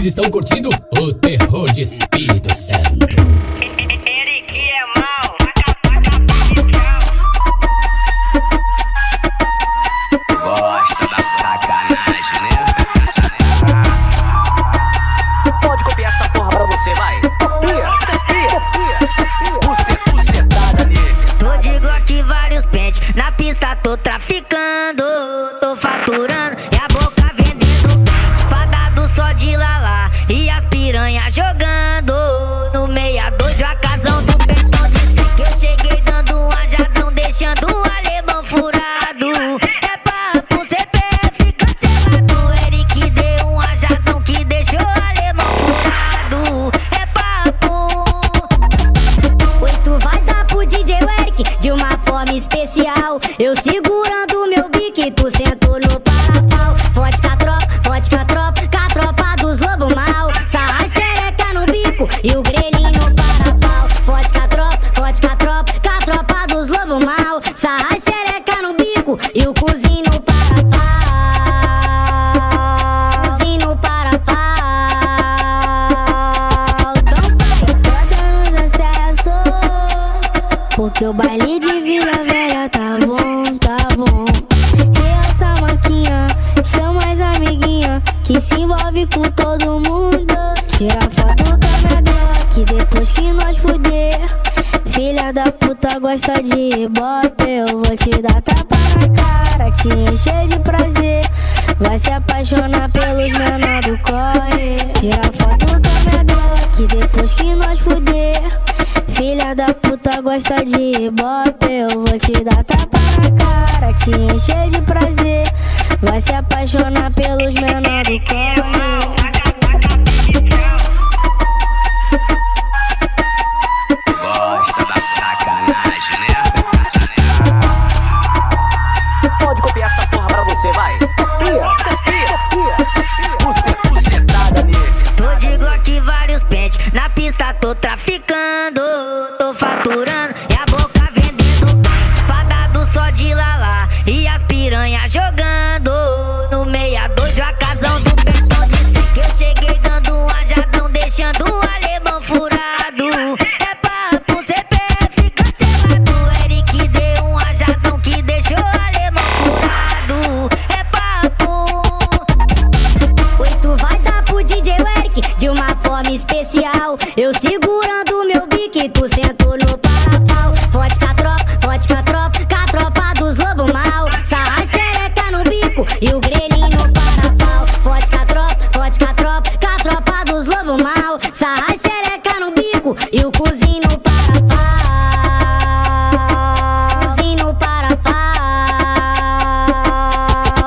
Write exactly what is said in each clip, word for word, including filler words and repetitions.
vocês estão curtindo o terror de Espírito Santo. Eric é mau, acabar, gosta da sacanagem, né? Pode copiar essa porra pra você, vai. Copia, copia, copia. Você é bucetada nele. Tô de Glock, vários pentes, na pista tô traficando, tô faturando e a boca de lalá e as piranha jogando no meia dois do acasão do pentão de que eu cheguei dando um ajadão, deixando o alemão furado. É papo, C P F cancelado. Eric deu um ajadão que deixou o alemão furado. É papo. Oi, tu vai dar pro D J Eric de uma forma especial. Eu segurando meu bique, tu sentou no parafal. Vodka tropa, vodka tropa, e o grelhinho no parafal. Vodka tropa, vodka tropa, com a tropa dos lobos mal. Sarra e xereca no bico e o cozinho no parafal. Cozinho no parafal. Então vai, bota nos acessos, porque o baile de Vila Velha tá bom, tá bom. E essa maquinha chama as amiguinha que se envolve com todo mundo. Tira foto com a minha Glock, depois que nós fuder, filha da puta gosta de ibope. Eu vou te dar tapa na cara, te encher de prazer, vai se apaixonar pelos menores do corre. Tira foto com a minha Glock, depois que nós fuder, filha da puta gosta de ibope. Eu vou te dar tapa na cara, te encher de prazer, vai se apaixonar pelos menores do corre. Gosta da sacanagem, né? Pode copiar essa porra pra você, vai. Copia, copia, copia. Bucetada nele. Tô de Glock, vários pentes, na pista tô traficando, tô faturando e a boca vendendo. Fadado só de lalá e as piranha jogando no meia dois do acasão do pentão. Disse que eu cheguei dando um ajadão, deixando o alemão furado. De uma forma especial, eu segurando meu bique, tu sentou no parafal. Vodka tropa, vodka tropa, com a tropa dos lobos mal. Sarra e xereca no bico e o grelhinho no parafal. Vodka tropa, vodka tropa, com a tropa dos lobos mal. Sarra e xereca no bico e o cozinho no parafal. Cozinho no parafal.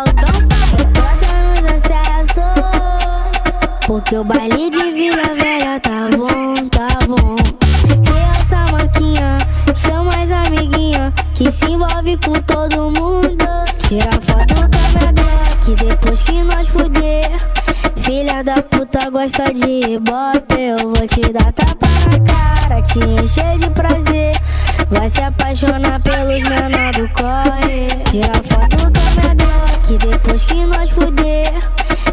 Então vai, bota nos acessos, porque o baile com todo mundo. Tira foto com a minha Glock, depois que nós fuder, filha da puta gosta de ibope. Eu vou te dar tapa na cara, te encher de prazer, vai se apaixonar pelos menores do corre. Tira foto com a minha Glock, depois que nós fuder,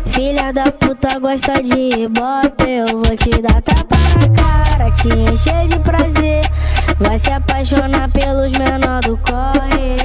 filha da puta gosta de ibope. Eu vou te dar tapa na cara, te encher de prazer, vai se apaixonar pelos menores do corre.